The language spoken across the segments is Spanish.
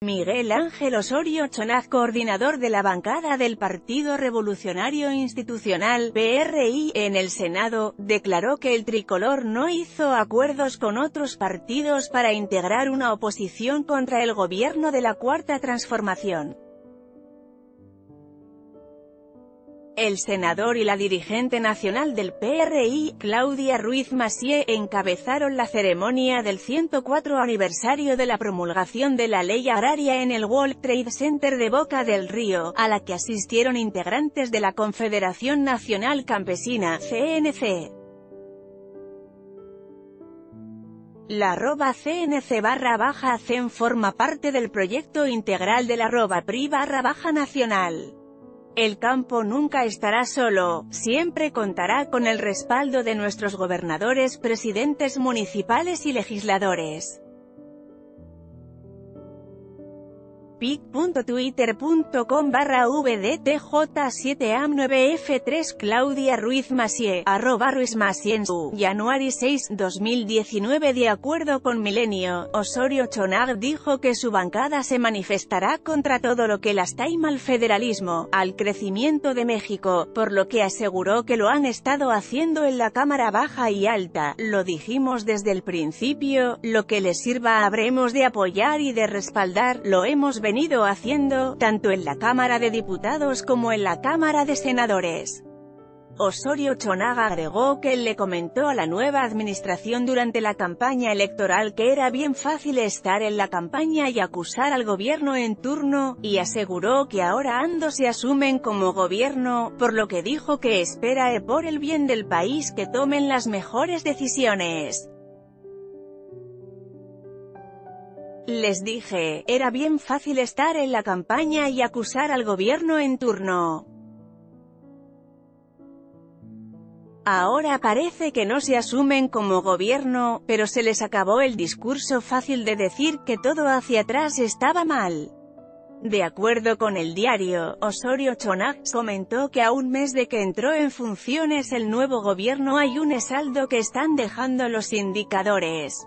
Miguel Ángel Osorio Chong, coordinador de la bancada del Partido Revolucionario Institucional, PRI, en el Senado, declaró que el tricolor no hizo acuerdos con otros partidos para integrar una oposición contra el gobierno de la Cuarta Transformación. El senador y la dirigente nacional del PRI, Claudia Ruiz Massieu, encabezaron la ceremonia del 104 aniversario de la promulgación de la ley agraria en el World Trade Center de Boca del Río, a la que asistieron integrantes de la Confederación Nacional Campesina, CNC. La @CNC_CEN forma parte del proyecto integral de la @PRI_Nacional. El campo nunca estará solo, siempre contará con el respaldo de nuestros gobernadores, presidentes municipales y legisladores. pic.twitter.com/vdtj7am9f3 Claudia Ruiz Massieu, @RuizMassieu en su January 6, 2019. De acuerdo con Milenio, Osorio Chong dijo que su bancada se manifestará contra todo lo que lastime al federalismo, al crecimiento de México, por lo que aseguró que lo han estado haciendo en la Cámara Baja y Alta. Lo dijimos desde el principio, lo que les sirva habremos de apoyar y de respaldar, lo hemos venido haciendo, tanto en la Cámara de Diputados como en la Cámara de Senadores. Osorio Chong agregó que le comentó a la nueva administración durante la campaña electoral que era bien fácil estar en la campaña y acusar al gobierno en turno, y aseguró que ahora ambos se asumen como gobierno, por lo que dijo que espera por el bien del país que tomen las mejores decisiones. Les dije, era bien fácil estar en la campaña y acusar al gobierno en turno. Ahora parece que no se asumen como gobierno, pero se les acabó el discurso fácil de decir que todo hacia atrás estaba mal. De acuerdo con el diario, Osorio Chong comentó que a un mes de que entró en funciones el nuevo gobierno hay un saldo que están dejando los indicadores.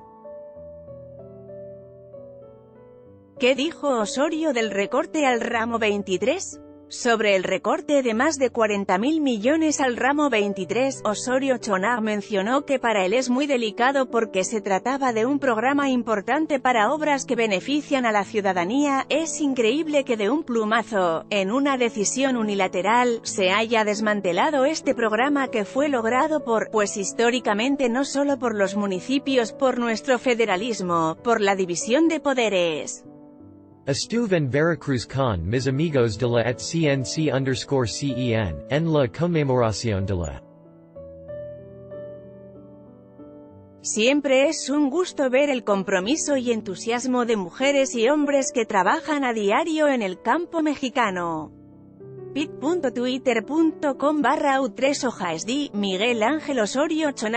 ¿Qué dijo Osorio del recorte al ramo 23? Sobre el recorte de más de 40.000 millones al ramo 23, Osorio Chong mencionó que para él es muy delicado porque se trataba de un programa importante para obras que benefician a la ciudadanía. Es increíble que de un plumazo, en una decisión unilateral, se haya desmantelado este programa que fue logrado por, pues históricamente no solo por los municipios, por nuestro federalismo, por la división de poderes. Estuve en Veracruz con mis amigos de la at CNC_CEN, en la conmemoración de la. Siempre es un gusto ver el compromiso y entusiasmo de mujeres y hombres que trabajan a diario en el campo mexicano. pic.twitter.com/u3ojasd Miguel Ángel Osorio Chong,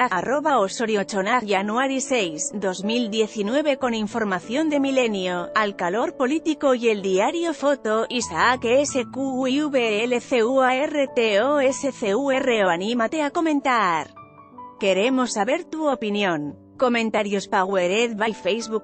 @Osorio Chong January 6, 2019 con información de Milenio, Al Calor Político y el diario Foto, Isaac SQUIVLCUARTOSCURO. Anímate a comentar. Queremos saber tu opinión. Comentarios powered by Facebook.